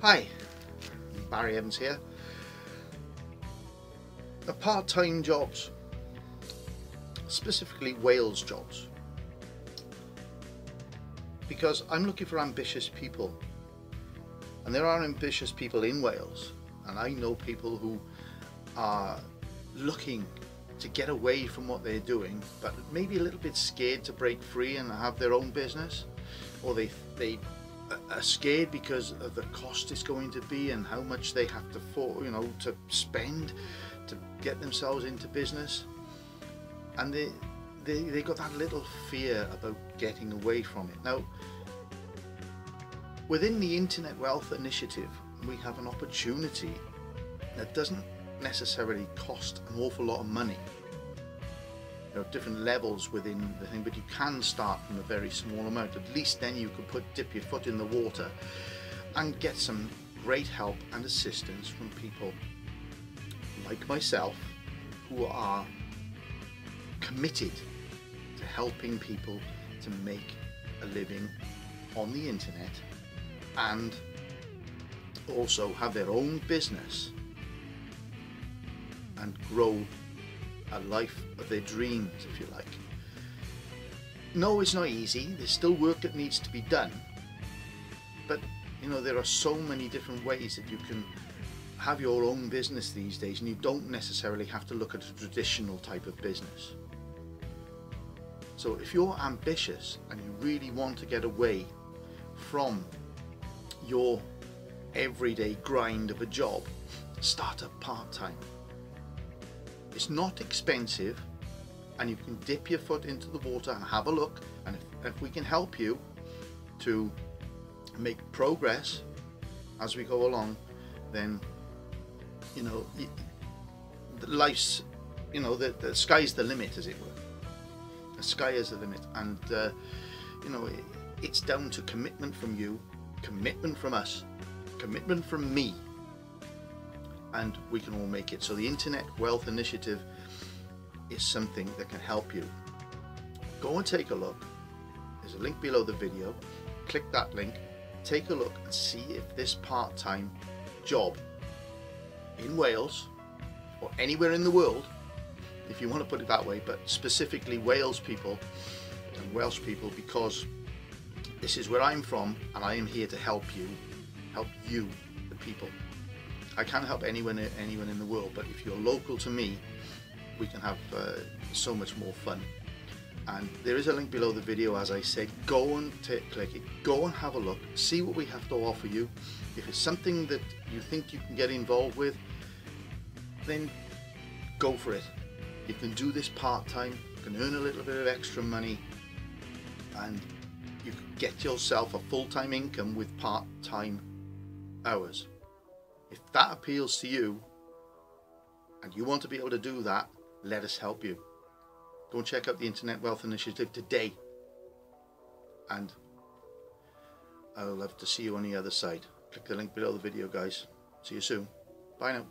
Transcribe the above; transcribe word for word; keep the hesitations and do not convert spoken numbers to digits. Hi, Barry Evans here. The part-time jobs, specifically Wales jobs, because I'm looking for ambitious people, and there are ambitious people in Wales, and I know people who are looking to get away from what they're doing, but maybe a little bit scared to break free and have their own business, or they they. are scared because of the cost it's going to be and how much they have to for you know to spend to get themselves into business, and they they they got that little fear about getting away from it. Now, within the Internet Wealth Initiative, we have an opportunity that doesn't necessarily cost an awful lot of money. There are different levels within the thing, but you can start from a very small amount. At least then you can put dip your foot in the water and get some great help and assistance from people like myself, who are committed to helping people to make a living on the internet and also have their own business and grow a life of their dreams, if you like. No, it's not easy. There's still work that needs to be done, but you know, there are so many different ways that you can have your own business these days, and you don't necessarily have to look at a traditional type of business. So if you're ambitious and you really want to get away from your everyday grind of a job, start up part-time. It's not expensive, and you can dip your foot into the water and have a look, and if, if we can help you to make progress as we go along, then you know the life's you know the, the sky's the limit, as it were. The sky is the limit, and uh, you know it, it's down to commitment from you, commitment from us, commitment from me, and we can all make it. So the Internet Wealth Initiative is something that can help you. Go and take a look. There's a link below the video. Click that link, take a look and see if this part-time job in Wales, or anywhere in the world, if you want to put it that way, but specifically Wales people and Welsh people, because this is where I'm from, and I am here to help you, help you, the people. I can't help anyone, anyone in the world, but if you're local to me, we can have uh, so much more fun. And there is a link below the video, as I said. Go and click it, go and have a look, see what we have to offer you. If it's something that you think you can get involved with, then go for it. You can do this part-time, you can earn a little bit of extra money, and you can get yourself a full-time income with part-time hours. If that appeals to you and you want to be able to do that, let us help you. Go and check out the Internet Wealth Initiative today, and I'll love to see you on the other side. Click the link below the video, guys. See you soon. Bye now.